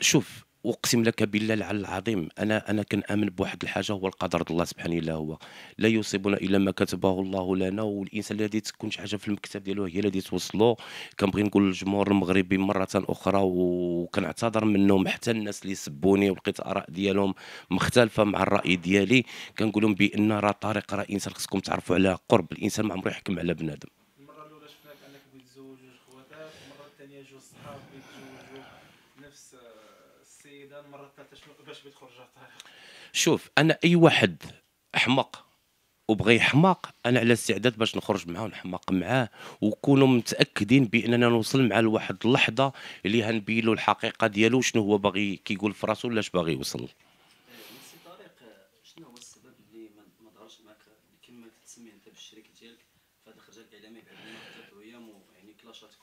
شوف، اقسم لك بالله العلي العظيم، انا كنامن بواحد الحاجه، هو القدر الله سبحانه الا هو، لا يصيبنا الا ما كتبه الله لنا. والانسان الذي تكونش حاجه في المكتب ديالو هي الذي توصلو. كنبغي نقول للجمهور المغربي مره اخرى وكنعتذر منهم، حتى الناس اللي سبوني ولقيت اراء ديالهم مختلفه مع الراي ديالي، كنقول لهم بان راه طريق، راه انسان خصكم تعرفوا على قرب. الانسان ما عمره يحكم على بنادم. المره الاولى شفناك انك بغيت تزوج جوج خواتات، المره الثانيه جوج صحاب بغيت نفس السيده، المره الثالثه شنو باش بتخرج الطريق؟ شوف، انا اي واحد احمق وبغى يحماق، انا على استعداد باش نخرج معاه ونحماق معاه، وكونوا متاكدين باننا نوصل معاه لواحد اللحظه اللي هنبين له الحقيقه ديالو، شنو هو باغي كيقول في راسو ولا اش باغي يوصل. نفس الطريق. شنو هو السبب اللي ما دارش معك كما كتسمي انت بالشريك ديالك في هذه الخرجه الاعلاميه بعد ما هي يعني كلاشاتكم؟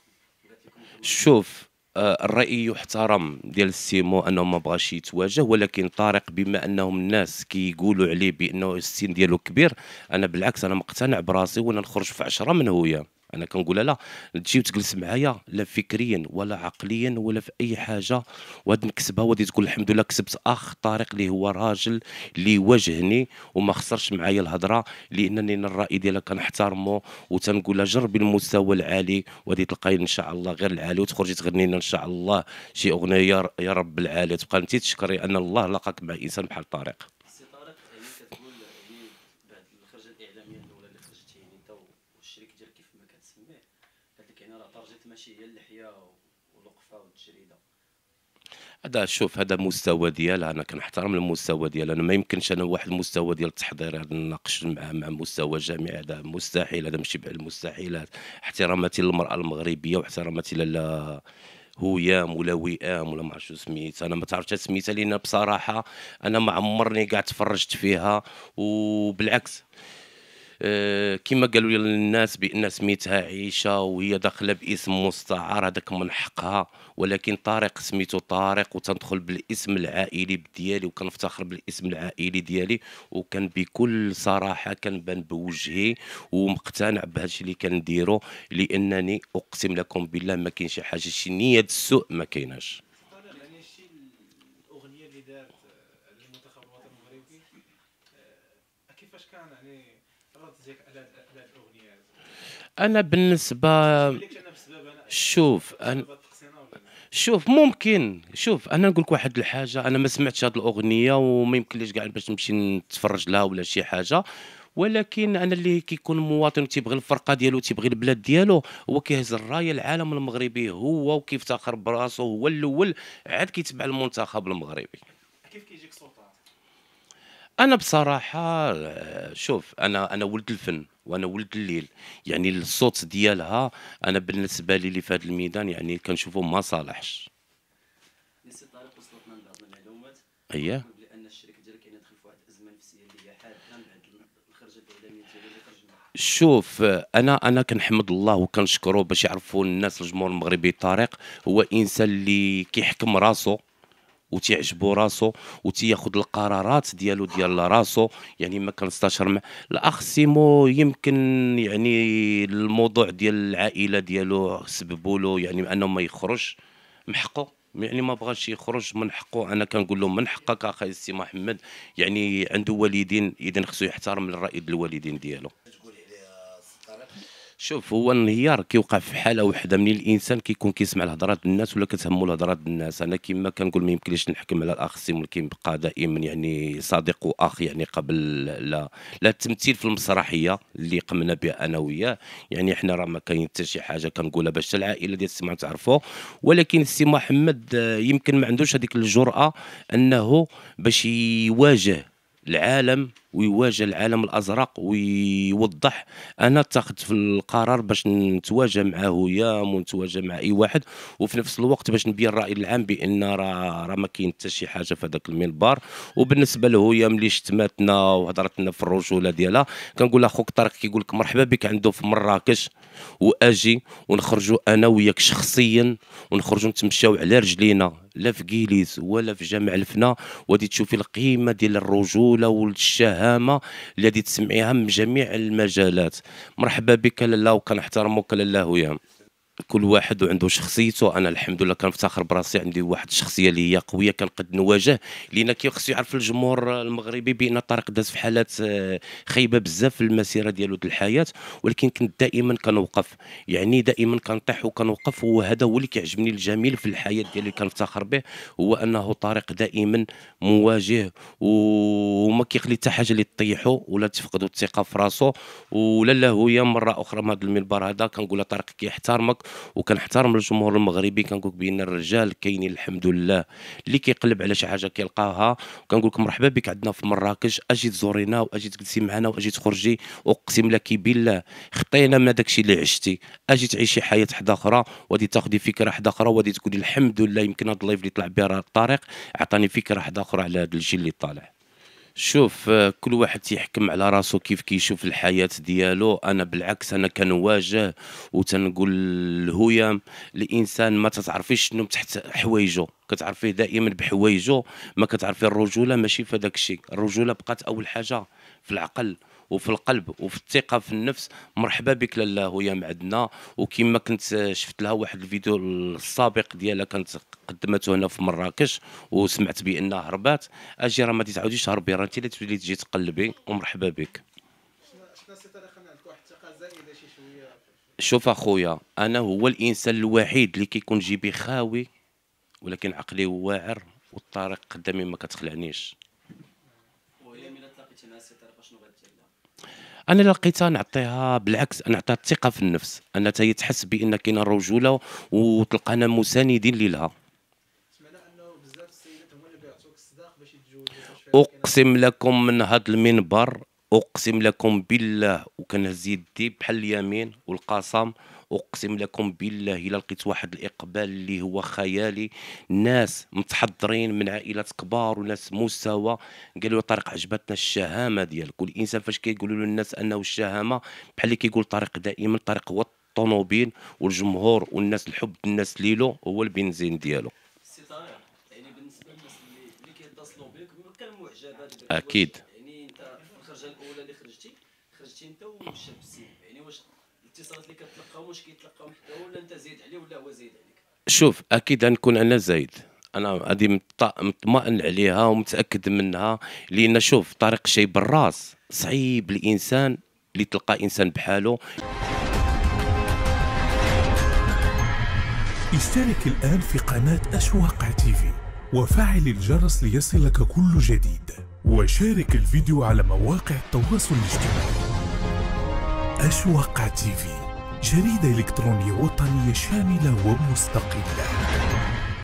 شوف، الرأي يحترم ديال السيمو انه ما بغاش يتواجه، ولكن طارق بما انهم الناس كيقولوا عليه بانه السن ديالو كبير، انا بالعكس انا مقتنع براسي وانا نخرج في 10 من هويا. انا كنقول لا تجي وتجلس معايا لا فكريا ولا عقليا ولا في اي حاجه، وهاد نكسبها وغادي تقول الحمد لله كسبت اخ طارق اللي هو راجل اللي واجهني وما خسرش معايا الهضره، لانني الراي ديالها كنحترمه وتنقولها جربي المستوى العالي وغادي تلقاي ان شاء الله غير العالي، وتخرجي تغني لنا ان شاء الله شي اغنيه يا رب العالي، تبقى انت تشكري ان الله لقاك مع انسان بحال طارق. سي طارق، يعني كتقول يعني بعد الخرجه الاعلاميه الاولى اللي خرجتي يعني انت والشريك ديالك كيف ما كتسميه، قالت لك يعني راه درجه ماشي هي اللحيه والوقفه والتشريده. هذا شوف، هذا مستوى ديالها، انا كنحترم المستوى ديالها. انا ما يمكنش انا واحد المستوى ديال التحضير نناقش مع مستوى جامعي، هذا مستحيل، هذا ماشي بعد المستحيلات. احتراماتي للمراه المغربيه واحتراماتي لالا هويام ولا وئام ولا ما عرفت شنو سميتها، انا ما تعرفتش سميتها لان بصراحه انا ما عمرني كاع تفرجت فيها، وبالعكس كما قالوا لي الناس بان سميتها عيشه وهي داخله باسم مستعار، هذاك من حقها، ولكن طارق سميتو طارق وتندخل بالاسم العائلي ديالي وكنفتخر بالاسم العائلي ديالي، وكان بكل صراحه كنبان بوجهي ومقتنع بهذا الشيء اللي كنديرو، لانني اقسم لكم بالله ما كاين شي حاجه شي نيه السوء ما كايناش. يعني شي الاغنيه اللي دارت على المنتخب الوطني المغربي كيفاش كان يعني ردت ديالك على هذه الاغنيه؟ انا بالنسبه شوف شوف ممكن شوف انا نقول لك واحد الحاجه، انا ما سمعتش هذه الاغنيه وما يمكنليش كاع باش نمشي نتفرج لها ولا شي حاجه، ولكن انا اللي كيكون مواطن تيبغي الفرقه ديالو تيبغي البلاد ديالو، هو كيهز الرايه العالم المغربي هو وكيفتخر براسو هو الاول، عاد كيتبع المنتخب المغربي. كيف كيجيك السلطان؟ انا بصراحه شوف، انا ولد الفن وانا ولد الليل، يعني الصوت ديالها انا بالنسبه لي اللي في هذا الميدان يعني كنشوفه ما صالحش. سي طارق، وصلتنا من بعض المعلومات بان الشريك ديالك يعني دخل في واحد الازمه نفسيه اللي هي حاده من بعد الخرجه الاعلاميه ديالو اللي خرج معها. شوف، انا كنحمد الله وكنشكره باش يعرفوا الناس الجمهور المغربي طارق هو انسان اللي كيحكم راسو وتيعجبو راسو وتياخد القرارات ديالو ديال راسو، يعني ما كنستشر مع الاخ سيمو. يمكن يعني الموضوع ديال العائله ديالو سببوا له يعني انه ما يخرج، من حقه يعني ما بغاش يخرج، من حقه. انا كنقول له من حقك اخي سي محمد، يعني عنده والدين اذا خصو يحترم الراي ديال الوالدين ديالو. شوف، هو الانهيار كيوقع في حاله وحده، منين الانسان كيكون كيسمع الهضرات ديال الناس ولا كتهمو الهضرات ديال الناس. انا كما كنقول ما يمكنليش نحكم على الاخ سيمو، كيبقى دائما يعني صديق واخ، يعني قبل لا التمثيل في المسرحيه اللي قمنا بها انا وياه، يعني حنا راه ما كاين حتى شي حاجه كنقولها باش العائله ديال السيمو تعرفوه، ولكن السي محمد يمكن ما عندوش هذيك الجرأه انه باش يواجه العالم ويواجه العالم الازرق ويوضح. انا اتخذت في القرار باش نتواجه مع هيام ونتواجه مع اي واحد، وفي نفس الوقت باش نبين الراي العام بان راه ما كاين حتى شي حاجه في هذاك المنبر. وبالنسبه لهيام اللي شتماتنا وهضرتنا في الرجوله ديالها، كنقول اخوك طارق كيقول لك مرحبا بك عنده في مراكش، واجي ونخرجوا انا وياك شخصيا ونخرجوا نتمشاو على رجلينا، لا في كيليز ولا في جامع الفنا، وغادي تشوفي القيمه ديال الرجوله والشهامه الذي تسمعيها من جميع المجالات. مرحبا بك لالا وكنحترمك لالا هيام. كل واحد وعنده شخصيته. انا الحمد لله كنفتخر براسي عندي واحد الشخصيه اللي هي قويه كنقد نواجه، لان خصو يعرف الجمهور المغربي بان طارق داز في حالات خايبه بزاف في المسيره ديالو ديال الحياه، ولكن كنت دائما كنوقف، يعني دائما كنطيح وكنوقف، وهذا هو اللي كيعجبني الجميل في الحياه ديالي اللي كنفتخر به، هو انه طارق دائما مواجه وما كيخلي حتى حاجه اللي تطيحو ولا تفقدوا الثقه في راسو ولا لاهويه. مره اخرى من هذا المنبر هذا كنقول طارق كيحترمك وكنحترم الجمهور المغربي، كنقول بان الرجال كاينين الحمد لله، اللي كيقلب على شي حاجه كيلقاها. وكنقول لكم مرحبا بك عندنا في مراكش، اجي تزورينا واجي تجلسي معنا واجي تخرجي، اقسم لك بالله خطينا من داك الشيء اللي عشتي، اجي تعيشي حياه حدا اخرى وغادي تاخذي فكره حدا اخرى وغادي تقولي الحمد لله يمكن هذا اللايف اللي طلع به طارق عطاني فكره حدا اخرى على هذا الجيل اللي طالع. شوف كل واحد يحكم على راسو كيف كيشوف الحياة ديالو. أنا بالعكس أنا كنواجه وتنقول الهوية الإنسان ما تتعرفيش شنو تحت حوايجو، كتعرفيه دائما بحوايجو، ما كتعرفي الرجولة ماشي في هذاك الشيء. الرجولة بقات أول حاجة في العقل وفي القلب وفي الثقه في النفس. مرحبا بك لاله هويا معندنا، وكما كنت شفت لها واحد الفيديو السابق ديالها كانت قدمته هنا في مراكش وسمعت بانها هربات، اجي راه ما تعاوديش هربي، راه انت اللي تولي تجي تقلبي، ومرحبا بك. شوف اخويا، انا هو الانسان الوحيد اللي كيكون جيبي خاوي ولكن عقلي واعر، والطريق قدامي ما كتخلعنيش. انا لقيتها نعطيها بالعكس، انا نعطيها الثقه في النفس، انا حتى هي تحس بان كاينه الرجوله وتلقانا مساندين ليها. سمعنا انه بزاف السيدات هما اللي بيعطوك الصداق باش يتزوجوا. اقسم لكم من هذا المنبر اقسم لكم بالله وكنهز يدي بحال اليمين والقسم، اقسم لكم بالله الا لقيت واحد الاقبال اللي هو خيالي، ناس متحضرين من عائلات كبار وناس مستوى قالوا طارق عجبتنا الشهامه ديالك. والانسان فاش كيقولوا له الناس انه الشهامه بحال اللي كيقول طارق دائما، طارق هو الطونوبيل والجمهور والناس، الحب الناس ليلو هو البنزين ديالو. سي طارق يعني بالنسبه للناس اللي كيتصلوا بك كانوا معجبات اكيد، يعني انت الخرجه الاولى اللي خرجتي انت والشاب السيد، يعني واش الاتصالات اللي كتلقاو واش كيتلقاو حدا ولا انت زايد عليه ولا هو زايد عليك؟ شوف اكيد غنكون انا زايد، انا هذه مطمئن عليها ومتاكد منها، لان شوف طارق شي بالراس صعيب الانسان اللي تلقى انسان بحاله. اشترك الان في قناه آش واقع تيفي وفعل الجرس ليصلك كل جديد، وشارك الفيديو على مواقع التواصل الاجتماعي. آش واقع تيفي، جريدة إلكترونية وطنية شاملة ومستقلة.